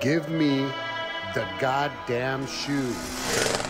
Give me the goddamn shoes.